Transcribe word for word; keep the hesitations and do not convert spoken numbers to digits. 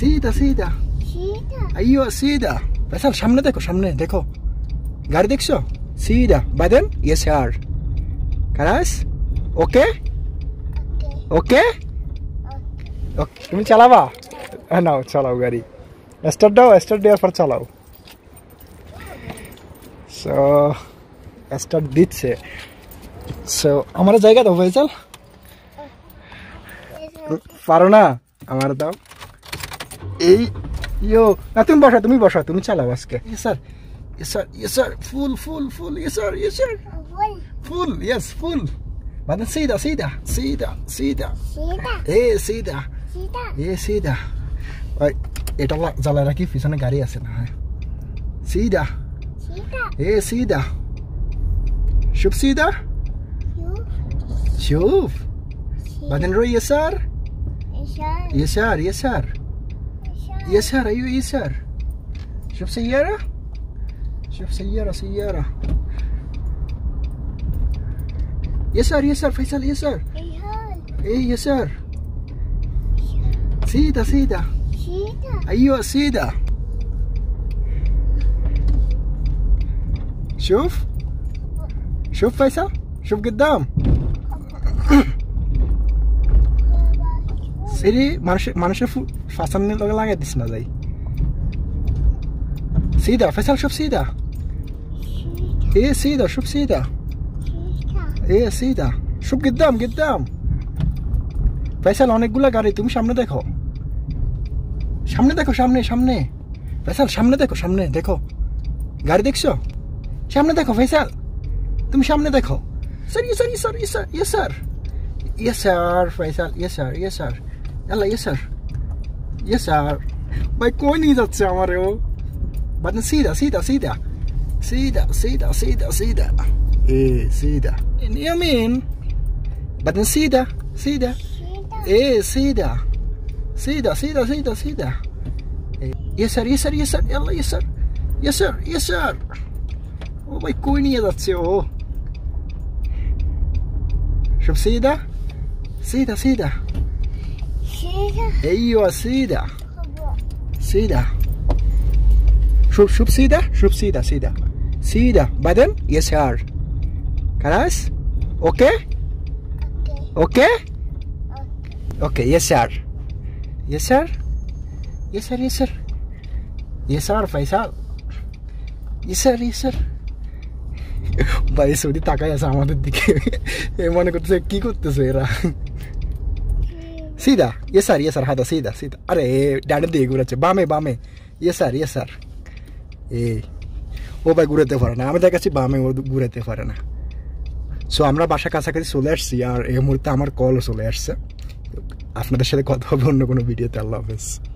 सीधा सीधा सीधा अयो सीधा फैसल सामने देखो सामने देखो गाड़ी देखो सीधा بعدين يسار خلاص اوكي اوكي اوكي तुम चलावा انا चलाओ गाड़ी स्टार्ट दो स्टार्ट दे पर चलाओ सो स्टार्ट दीछे सो हमारा जाएगा तो फैसल পারো না আমার দাও এই ইও না তুমি বসো তুমি বসো তুমি চালাও আজকে yes sir yes sir yes sir full full full yes sir yes sir full yes full মানে সিধা সিধা সিধা সিধা এ সিধা সিধা এ সিধা ভাই এটা জ্বালা রাখি পিছনে গাড়ি আছে না সিধা সিধা এ সিধা شوف সিধা شوف بعدين روح يسار يسار يسار يسار ايوه يسار شوف سيارة شوف سيارة سيارة يسار يسار فيصل يسار ايه يسار سيدة سيدة ايوه سيدة شوف شوف فيصل شوف قدام سيدي مانشف فاسن لغة لغة ديسنا زي سيدا فيصل شوف سيدا ايه سيدا شوف سيدا ايه سيدا شوف قدام قدام فيصل هونيك قولا قاري تم شامنه ديكو شامنه ديكو شامنه شامنه فيصل شامنه ديكو شامنه ديكو قاري ديكشو شامنه ديكو فيصل تم شامنه ديكو يسار يسار يسار يسار يسار فيصل يسار يسار يلا يسار يسار باي كوني ذات عمرو بعدين سيدا سيدا سيدا سيدا سيدا سيدا سيدا ايه سيدا اليمين بعدين سيدا سيدا ايه سيدا سيدا سيدا سيدا سيدا يسار يسار يسار يلا يسار يسار يسار باي كوني ذات عمرو شوف سيدا سيدا سيدا ايوه سيدا سيدا شوف شوف سيدا شوف سيدا سيدا سيدا بعدين يسار خلاص اوكي اوكي اوكي يسار يسار يسار يسار يسار فيصل يسار يسار بايسو دي تاكاي আছে আমাদের দিকে এই মনে করতেছে কি করতেছে এরা سيدا يسار يسار هذا سيدا سيدا أري دادن دي غورة بامي بامي يسار يسار إيه هو باي غورة تفرنا أمي تاكسي بامي غورة تفرنا سو أمرا باشا كاسا كذي سولارس يار إيه مورتا أمر كول سولارس أفنى دشة كده كده بقولنا كونو فيديو تلا بس